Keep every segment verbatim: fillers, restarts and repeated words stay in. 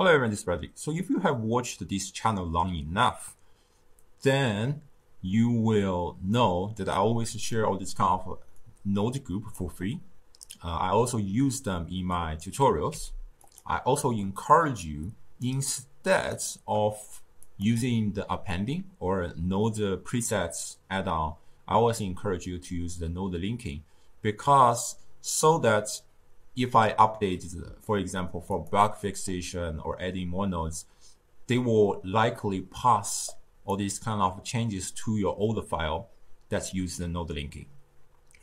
Hello everyone, this is Bradley. So if you have watched this channel long enough, then you will know that I always share all these kind of node group for free. Uh, I also use them in my tutorials. I also encourage you, instead of using the appending or node presets add-on, I always encourage you to use the node linking, because so that if I update, for example, for bug fixation or adding more nodes, they will likely pass all these kind of changes to your older file that's used the node linking.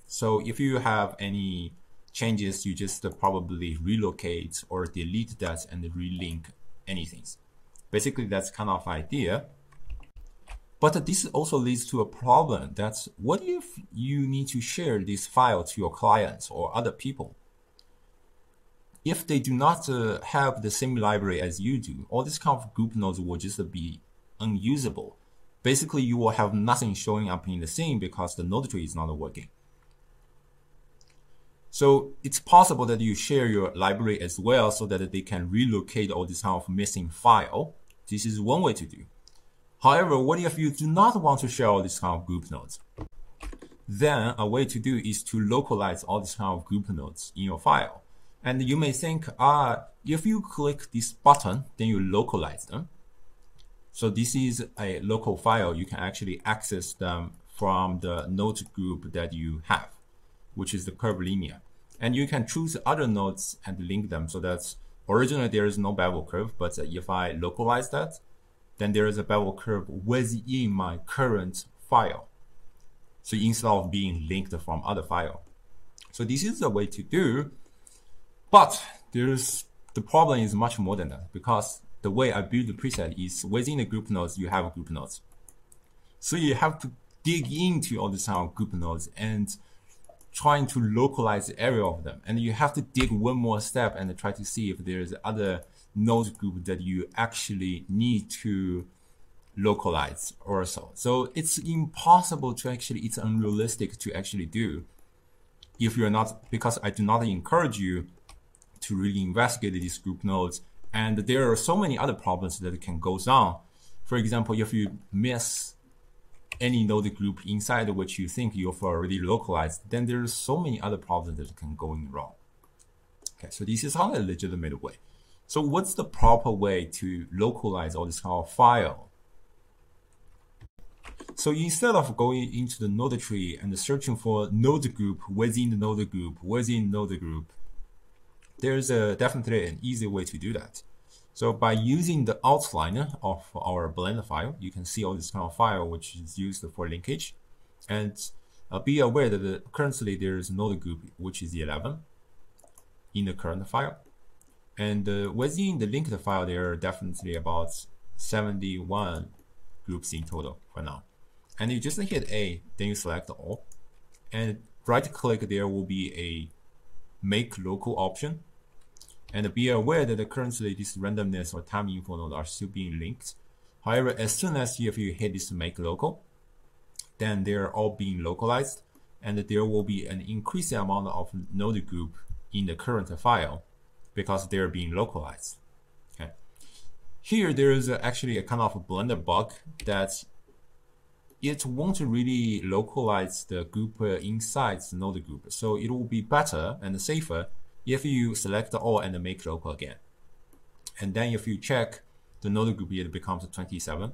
So if you have any changes, you just probably relocate or delete that and relink anything. Basically, that's kind of idea. But this also leads to a problem. That's what if you need to share this file to your clients or other people? If they do not uh, have the same library as you do, all these kind of group nodes will just be unusable. Basically, you will have nothing showing up in the scene because the node tree is not working. So it's possible that you share your library as well so that they can relocate all this kind of missing file. This is one way to do. However, what if you do not want to share all this kind of group nodes? Then a way to do is to localize all this kind of group nodes in your file. And you may think, ah, if you click this button, then you localize them. So this is a local file. You can actually access them from the node group that you have, which is the curvilinear. And you can choose other nodes and link them. So that's originally there is no bevel curve, but if I localize that, then there is a bevel curve within my current file. So instead of being linked from other file. So this is a way to do. But there's, the problem is much more than that, because the way I build the preset is within the group nodes, you have group nodes. So you have to dig into all these group nodes and trying to localize the area of them. And you have to dig one more step and try to see if there's other node group that you actually need to localize or so. So it's impossible to actually, it's unrealistic to actually do if you're not, because I do not encourage you to really investigate these group nodes. And there are so many other problems that can go on. For example, if you miss any node group inside which you think you've already localized, then there are so many other problems that can go wrong. Okay, so this is not a legitimate way. So what's the proper way to localize all this kind of file? So instead of going into the node tree and searching for node group within the node group within node group, there's a, definitely an easy way to do that. So by using the outliner of our Blender file, you can see all this kind of file which is used for linkage. And uh, be aware that the, currently there is node group which is eleven in the current file. And uh, within the linked file, there are definitely about seventy-one groups in total for now. And you just hit A, then you select all. And right click, there will be a make local option, and be aware that currently this randomness or time info node are still being linked. However, as soon as if you hit this make local, then they are all being localized, and there will be an increasing amount of node group in the current file because they are being localized. Okay, here there is actually a kind of a Blender bug that it won't really localize the group inside the node group. So it will be better and safer if you select all and make local again. And then if you check the node group, it becomes twenty-seven.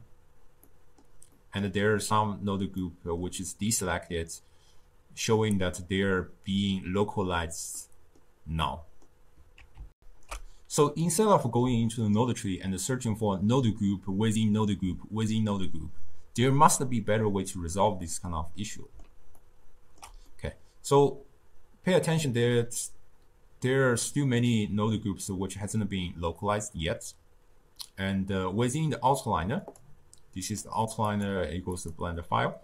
And there are some node group which is deselected, showing that they're being localized now. So instead of going into the node tree and searching for node group within node group within node group, there must be a better way to resolve this kind of issue. Okay, so pay attention that there are still many node groups which hasn't been localized yet. And uh, within the outliner, this is the outliner equals the Blender file.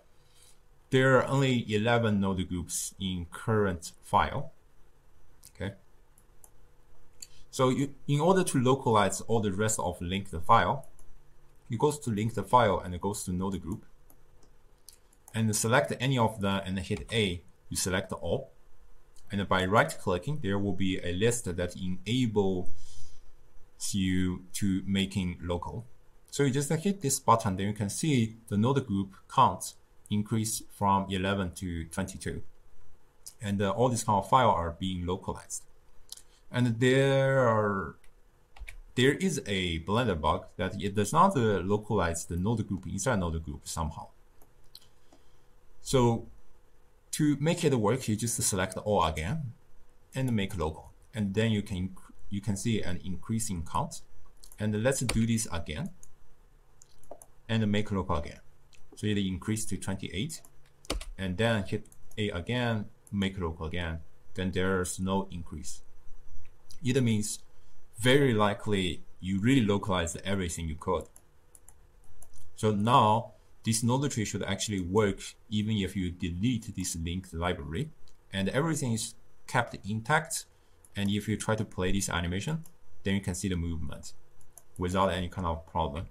There are only eleven node groups in current file. Okay. So you, in order to localize all the rest of linked file, you go to link the file and it goes to node group and select any of them and hit A, you select all. And by right clicking, there will be a list that enable you to making local. So you just hit this button, then you can see the node group count increase from eleven to twenty-two. And uh, all these kind of files are being localized. And there are, there is a Blender bug that it does not uh, localize the node group inside node group somehow. So to make it work, you just select all again and make local. And then you can, you can see an increasing count. And let's do this again and make local again. So it increased to twenty-eight. And then hit A again, make local again. Then there's no increase. It means very likely you really localized everything you could. So now this node tree should actually work even if you delete this linked library, and everything is kept intact. And if you try to play this animation, then you can see the movement without any kind of problem.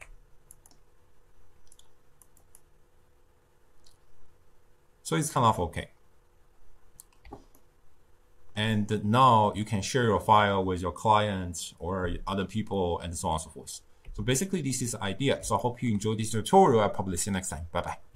So it's kind of okay. And now you can share your file with your clients or other people and so on and so forth. So basically this is the idea. So I hope you enjoyed this tutorial. I'll probably see you next time. Bye bye.